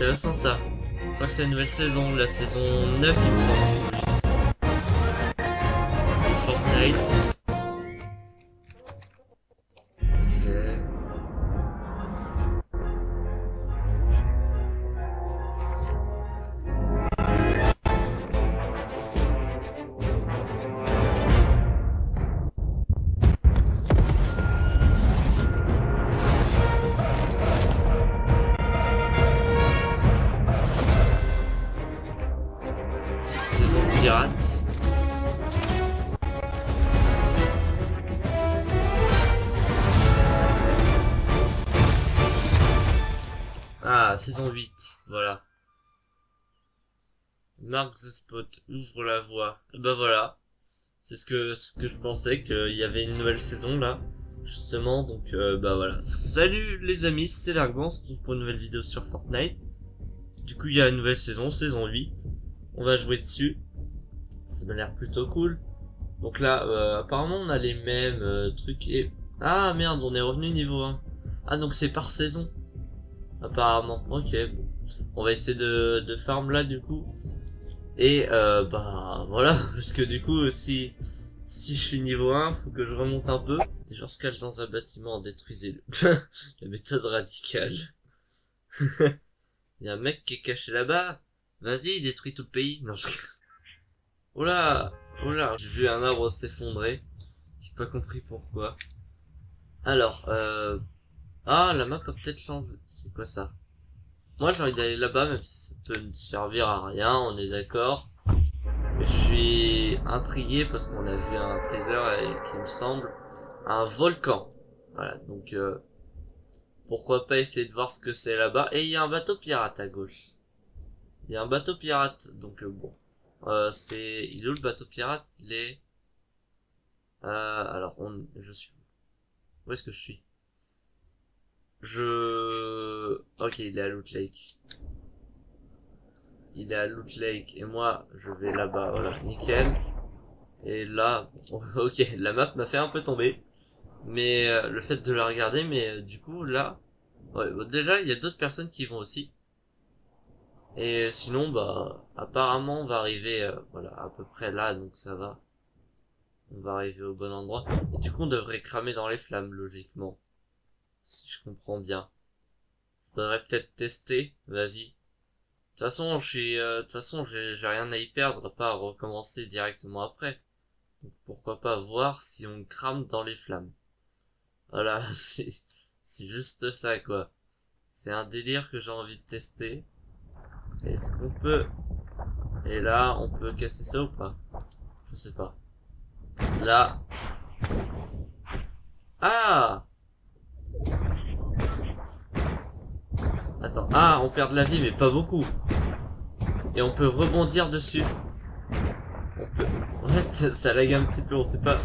intéressant ça. Je crois que c'est la nouvelle saison, la saison 9 il me semble. Fortnite. Ah, saison 8, voilà. Mark the Spot, ouvre la voie. Bah voilà, c'est ce que je pensais, qu'il y avait une nouvelle saison là, justement, donc bah voilà. Salut les amis, c'est Largman, on se retrouve pour une nouvelle vidéo sur Fortnite. Du coup, il y a une nouvelle saison, saison 8, on va jouer dessus. Ça m'a l'air plutôt cool. Donc là, apparemment on a les mêmes trucs et... Ah merde, on est revenu niveau 1. Ah donc c'est par saison. Apparemment, ok, bon. On va essayer de farm là du coup. Et bah voilà, parce que du coup si je suis niveau 1, faut que je remonte un peu. Des gens se cachent dans un bâtiment, détruisez-le. La méthode radicale. Il y a un mec qui est caché là-bas. Vas-y, détruis tout le pays. Non, je... Oh là, oh là, j'ai vu un arbre s'effondrer. J'ai pas compris pourquoi. Alors, ah, la map a peut-être changé. C'est quoi ça? Moi j'ai envie d'aller là-bas, même si ça peut ne servir à rien, on est d'accord. Je suis intrigué parce qu'on a vu un trailer et qu'il me semble un volcan. Voilà, donc pourquoi pas essayer de voir ce que c'est là-bas. Et il y a un bateau pirate à gauche. Il y a un bateau pirate, donc bon. C'est... Il est où le bateau pirate? Il est... alors, on... je suis... Où est-ce que je suis? Ok, il est à Loot Lake. Il est à Loot Lake. Et moi, je vais là-bas. Voilà, nickel. Et là... Ok, la map m'a fait un peu tomber. Mais le fait de la regarder, mais du coup, là... Ouais, bon, déjà, il y a d'autres personnes qui vont aussi. Et sinon, bah, apparemment, on va arriver, voilà, à peu près là, donc ça va. On va arriver au bon endroit. Et du coup, on devrait cramer dans les flammes, logiquement. Si je comprends bien. Faudrait peut-être tester, vas-y. De toute façon, j'ai rien à y perdre, à part recommencer directement après. Donc, pourquoi pas voir si on crame dans les flammes. Voilà, c'est juste ça, quoi. C'est un délire que j'ai envie de tester. Est-ce qu'on peut... Et là, on peut casser ça ou pas? Je sais pas. Là... Ah! Attends, ah, on perd de la vie, mais pas beaucoup. Et on peut rebondir dessus. On peut... En fait, ça lag un petit peu, on sait pas...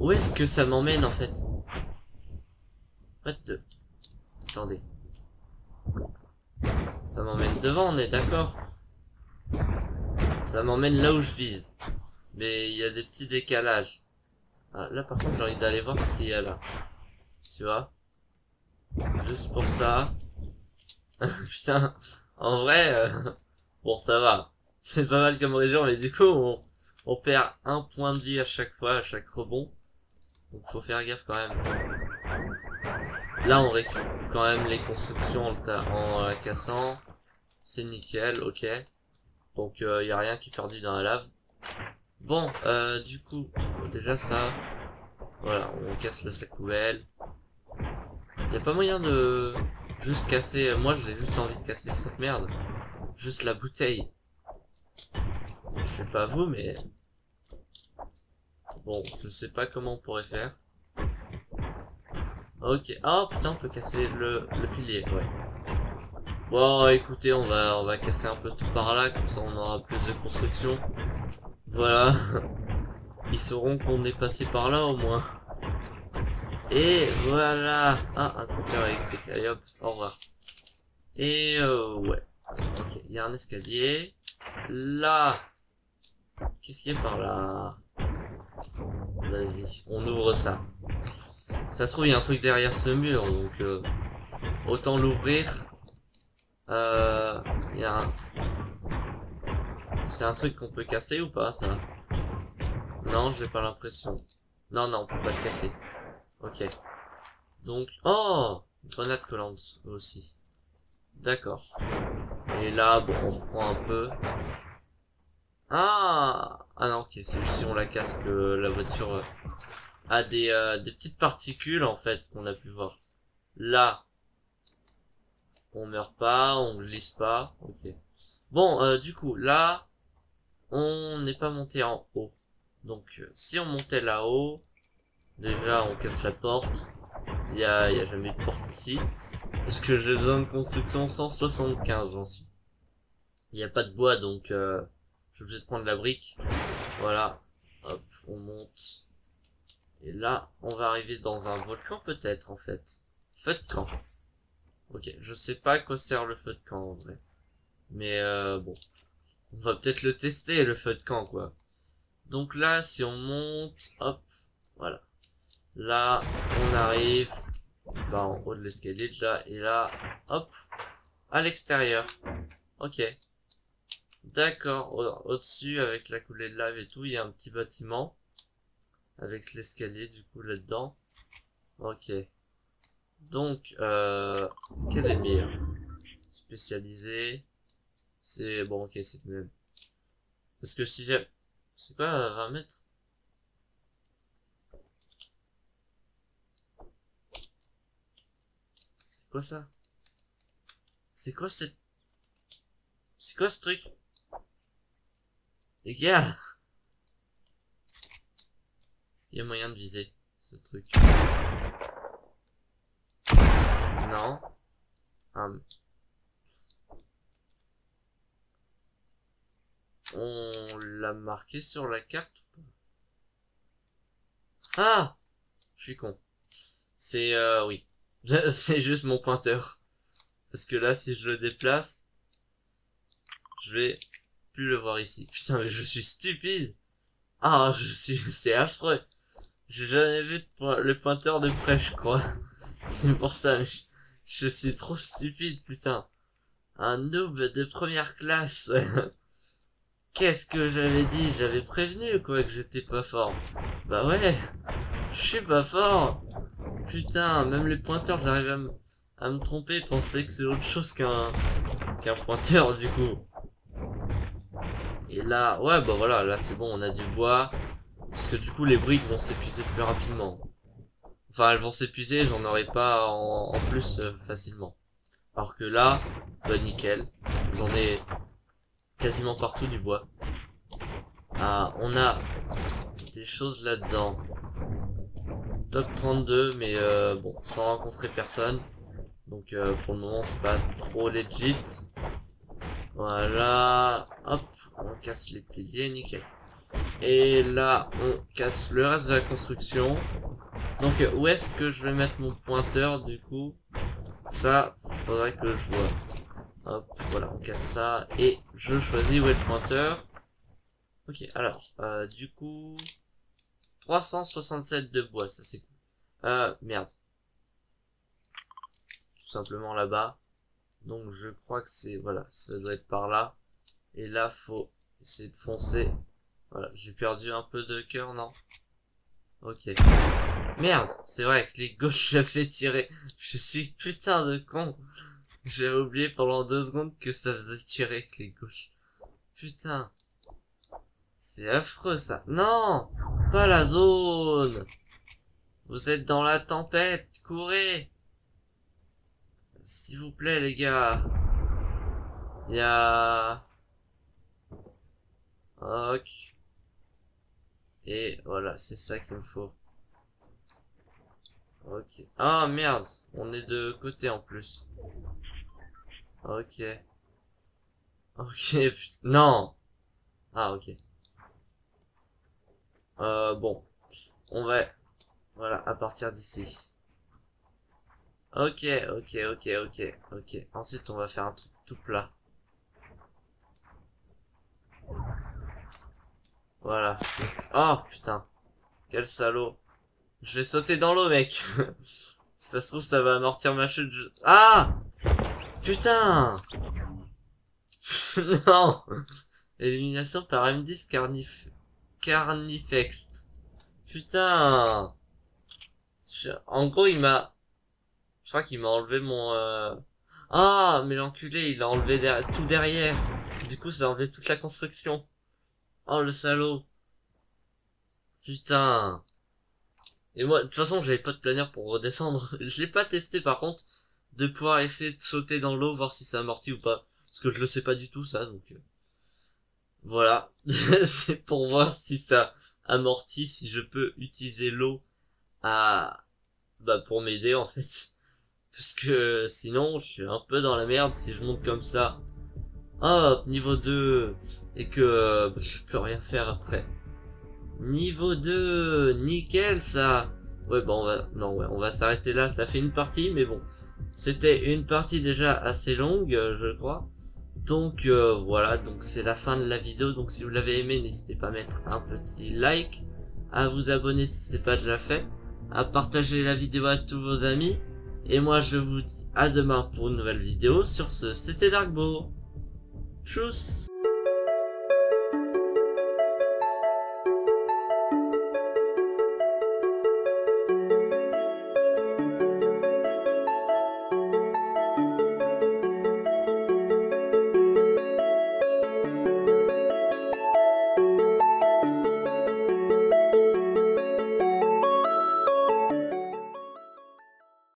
Où est-ce que ça m'emmène, en fait? What the... Attendez. Ça m'emmène devant, on est d'accord? Ça m'emmène là où je vise. Mais il y a des petits décalages. Ah, là par contre j'ai envie d'aller voir ce qu'il y a là. Tu vois? Juste pour ça. Putain, en vrai, bon ça va. C'est pas mal comme région, mais du coup on perd un point de vie à chaque fois, à chaque rebond. Donc faut faire gaffe quand même. Là on récupère quand même les constructions en la cassant. C'est nickel, ok. Donc y a rien qui est perdu dans la lave. Bon, du coup, déjà ça. Voilà, on casse le sac poubelle. Y a pas moyen de juste casser... Moi j'ai juste envie de casser cette merde. Juste la bouteille. Je sais pas vous, mais... Bon, je sais pas comment on pourrait faire. Ok, oh putain, on peut casser le pilier, ouais. Bon, écoutez, on va casser un peu tout par là, comme ça on aura plus de construction. Voilà. Ils sauront qu'on est passé par là au moins. Et voilà. Ah, un compteur électrique, allez hop, au revoir. Et ouais. Ok, il y a un escalier. Là. Qu'est-ce qu'il y a par là? Vas-y, on ouvre ça. Ça se trouve, il y a un truc derrière ce mur, donc autant l'ouvrir. Y a un... C'est un truc qu'on peut casser ou pas, ça? Non, j'ai pas l'impression. Non, non, on peut pas le casser. Ok. Donc, oh! Grenade collante aussi. D'accord. Et là, bon, on reprend un peu. Ah! Ah non, ok, c'est juste si on la casse que la voiture a des petites particules, en fait, qu'on a pu voir. Là, on meurt pas, on glisse pas. Ok. Bon, du coup, là, on n'est pas monté en haut. Donc, si on montait là-haut, déjà, on casse la porte. Il y a jamais de porte ici. Parce que j'ai besoin de construction 175, j'en suis. Il n'y a pas de bois, donc je suis obligé de prendre la brique. Voilà. Hop, on monte. Et là, on va arriver dans un volcan, peut-être, en fait. Feu de camp. Ok, je sais pas à quoi sert le feu de camp, en vrai. Mais bon. On va peut-être le tester, le feu de camp, quoi. Donc là, si on monte, hop, voilà. Là, on arrive en haut de l'escalier, là, et là, hop, à l'extérieur. Ok. D'accord, au-dessus, avec la coulée de lave et tout, il y a un petit bâtiment. Avec l'escalier, du coup, là-dedans. Ok. Donc, quel est meilleur? Spécialisé. C'est bon, ok, c'est le même. Parce que si j'ai... C'est quoi, 20 mètres? C'est quoi ça? C'est quoi cette... C'est quoi ce truc? Les gars! Est-ce qu'il y a moyen de viser ce truc? Non. On l'a marqué sur la carte ou pas? Ah! Je suis con. C'est oui. C'est juste mon pointeur. Parce que là, si je le déplace, je vais plus le voir ici. Putain, mais je suis stupide! Ah, je suis... C'est affreux. J'ai jamais vu le pointeur de près, je crois. C'est pour ça, je suis trop stupide, putain. Un noob de première classe. Qu'est-ce que j'avais dit? J'avais prévenu, quoi, que j'étais pas fort. Bah ouais, je suis pas fort. Putain, même les pointeurs, j'arrive à me tromper, penser que c'est autre chose qu'un pointeur, du coup. Et là, ouais, bah voilà, là c'est bon, on a du bois. Parce que du coup, les briques vont s'épuiser plus rapidement. Enfin, elles vont s'épuiser, j'en aurai pas en plus facilement. Alors que là, bah nickel, j'en ai... quasiment partout du bois. Ah, on a des choses là-dedans. Top 32, mais bon, sans rencontrer personne. Donc pour le moment, c'est pas trop legit. Voilà. Hop, on casse les piliers, nickel. Et là, on casse le reste de la construction. Donc où est-ce que je vais mettre mon pointeur, du coup? Ça, faudrait que je vois. Hop, voilà, on casse ça, et je choisis où est le pointeur. Ok, alors, du coup, 367 de bois, ça c'est cool. Merde. Tout simplement là-bas. Donc je crois que c'est, voilà, ça doit être par là. Et là, faut essayer de foncer. Voilà, j'ai perdu un peu de cœur, non? Ok. Merde, c'est vrai, clic gauche, ça fait tirer. Je suis putain de con. J'ai oublié pendant 2 secondes que ça faisait tirer avec les gauches. Putain. C'est affreux ça. Non! Pas la zone! Vous êtes dans la tempête, courez! S'il vous plaît les gars. Y'a... Ok. Et voilà, c'est ça qu'il me faut. Ok. Ah merde, on est de côté en plus. Ok. Ok, putain. Non! Ah, ok. Bon. On va... Voilà, à partir d'ici. Ok, ok, ok, ok, ok. Ensuite, on va faire un truc tout plat. Voilà. Oh, putain. Quel salaud. Je vais sauter dans l'eau, mec. Si ça se trouve, ça va amortir ma chute. Ah! Putain! Non! Élimination par M10 Carnifex. Putain! En gros, il m'a... Je crois qu'il m'a enlevé mon... Ah! Mais l'enculé, il a enlevé tout derrière. Du coup, ça a enlevé toute la construction. Oh, le salaud! Putain! Et moi, de toute façon, j'avais pas de planeur pour redescendre. Je l'ai pas testé, par contre, de pouvoir essayer de sauter dans l'eau, voir si ça amortit ou pas. Parce que je le sais pas du tout, ça, donc... Voilà. C'est pour voir si ça amortit, si je peux utiliser l'eau à... Bah, pour m'aider, en fait. Parce que, sinon, je suis un peu dans la merde si je monte comme ça. Hop, niveau 2. Et que... Bah, je peux rien faire après. Niveau 2, nickel ça. Ouais bon, on va s'arrêter là, ça fait une partie, mais bon, c'était une partie déjà assez longue, je crois. Donc voilà, donc c'est la fin de la vidéo. Donc si vous l'avez aimé, n'hésitez pas à mettre un petit like, à vous abonner si c'est pas déjà fait, à partager la vidéo à tous vos amis. Et moi je vous dis à demain pour une nouvelle vidéo. Sur ce, c'était DarkBow. Tchuss.